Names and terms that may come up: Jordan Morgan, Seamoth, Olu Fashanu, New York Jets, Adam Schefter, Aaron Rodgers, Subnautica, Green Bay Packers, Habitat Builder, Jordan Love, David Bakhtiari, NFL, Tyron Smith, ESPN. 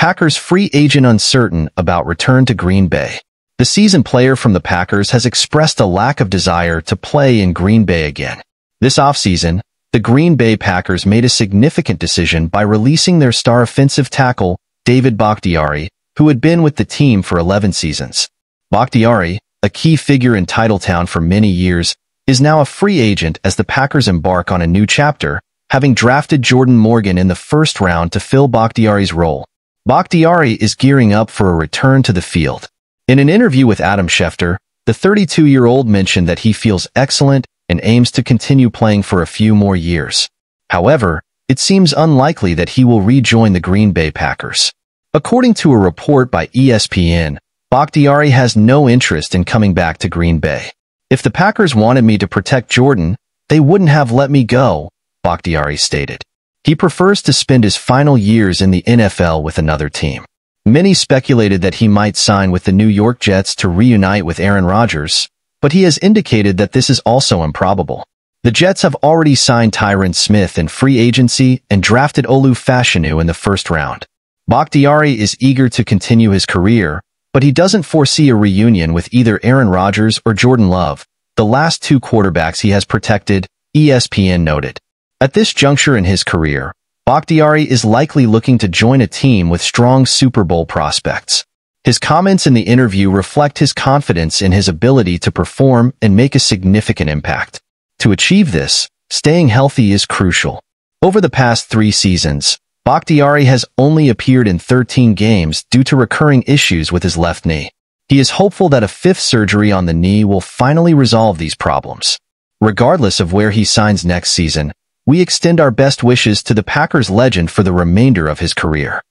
Packers free agent uncertain about return to Green Bay. The seasoned player from the Packers has expressed a lack of desire to play in Green Bay again. This offseason, the Green Bay Packers made a significant decision by releasing their star offensive tackle, David Bakhtiari, who had been with the team for 11 seasons. Bakhtiari, a key figure in Titletown for many years, is now a free agent as the Packers embark on a new chapter, having drafted Jordan Morgan in the first round to fill Bakhtiari's role. Bakhtiari is gearing up for a return to the field. In an interview with Adam Schefter, the 32-year-old mentioned that he feels excellent and aims to continue playing for a few more years. However, it seems unlikely that he will rejoin the Green Bay Packers. According to a report by ESPN, Bakhtiari has no interest in coming back to Green Bay. "If the Packers wanted me to protect Jordan, they wouldn't have let me go," Bakhtiari stated. He prefers to spend his final years in the NFL with another team. Many speculated that he might sign with the New York Jets to reunite with Aaron Rodgers, but he has indicated that this is also improbable. The Jets have already signed Tyron Smith in free agency and drafted Olu Fashanu in the first round. Bakhtiari is eager to continue his career, but he doesn't foresee a reunion with either Aaron Rodgers or Jordan Love, the last two quarterbacks he has protected, ESPN noted. At this juncture in his career, Bakhtiari is likely looking to join a team with strong Super Bowl prospects. His comments in the interview reflect his confidence in his ability to perform and make a significant impact. To achieve this, staying healthy is crucial. Over the past 3 seasons, Bakhtiari has only appeared in 13 games due to recurring issues with his left knee. He is hopeful that a 5th surgery on the knee will finally resolve these problems. Regardless of where he signs next season, we extend our best wishes to the Packers legend for the remainder of his career.